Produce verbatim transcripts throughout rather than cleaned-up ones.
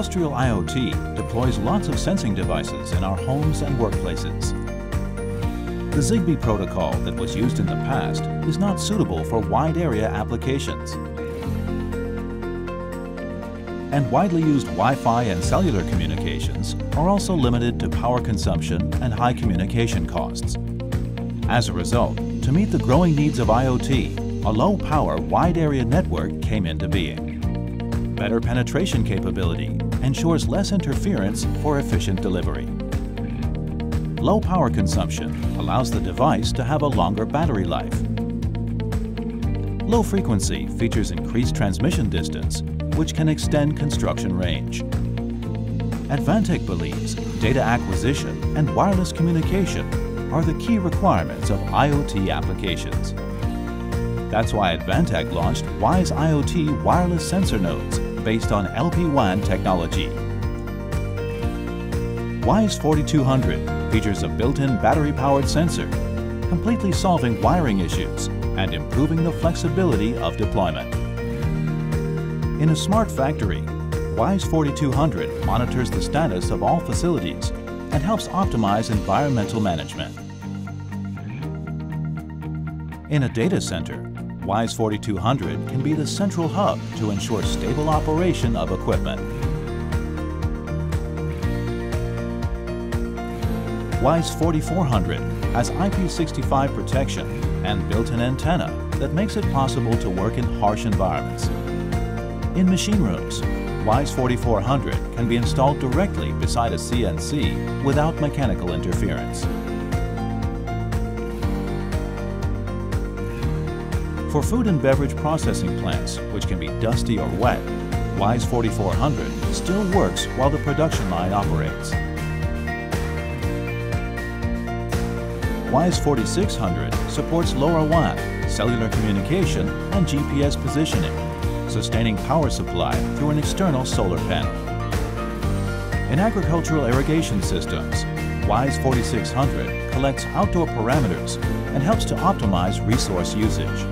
Industrial IoT deploys lots of sensing devices in our homes and workplaces. The Zigbee protocol that was used in the past is not suitable for wide area applications. And widely used Wi-Fi and cellular communications are also limited to power consumption and high communication costs. As a result, to meet the growing needs of IoT, a low-power wide-area network came into being. Better penetration capability ensures less interference for efficient delivery. Low power consumption allows the device to have a longer battery life. Low frequency features increased transmission distance, which can extend construction range. Advantech believes data acquisition and wireless communication are the key requirements of IoT applications. That's why Advantech launched WISE IoT wireless sensor nodes based on L P WAN technology. WISE forty-two hundred features a built-in battery-powered sensor, completely solving wiring issues and improving the flexibility of deployment. In a smart factory, WISE forty-two hundred monitors the status of all facilities and helps optimize environmental management. In a data center, WISE forty-two hundred can be the central hub to ensure stable operation of equipment. WISE forty-four hundred has I P sixty-five protection and built-in antenna that makes it possible to work in harsh environments. In machine rooms, WISE forty-four hundred can be installed directly beside a C N C without mechanical interference. For food and beverage processing plants, which can be dusty or wet, WISE forty-four hundred still works while the production line operates. WISE forty-six hundred supports LoRaWAN, cellular communication, and G P S positioning, sustaining power supply through an external solar panel. In agricultural irrigation systems, WISE forty-six hundred collects outdoor parameters and helps to optimize resource usage.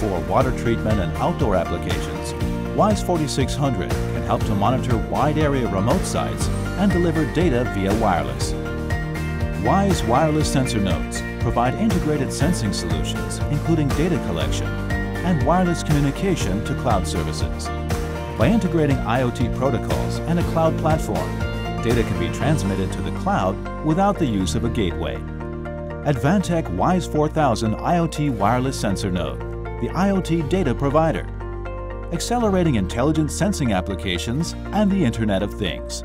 For water treatment and outdoor applications, WISE forty-six hundred can help to monitor wide-area remote sites and deliver data via wireless. WISE wireless sensor nodes provide integrated sensing solutions, including data collection and wireless communication to cloud services. By integrating IoT protocols and a cloud platform, data can be transmitted to the cloud without the use of a gateway. Advantech WISE four thousand IoT wireless sensor node, the IoT data provider, accelerating intelligent sensing applications and the Internet of Things.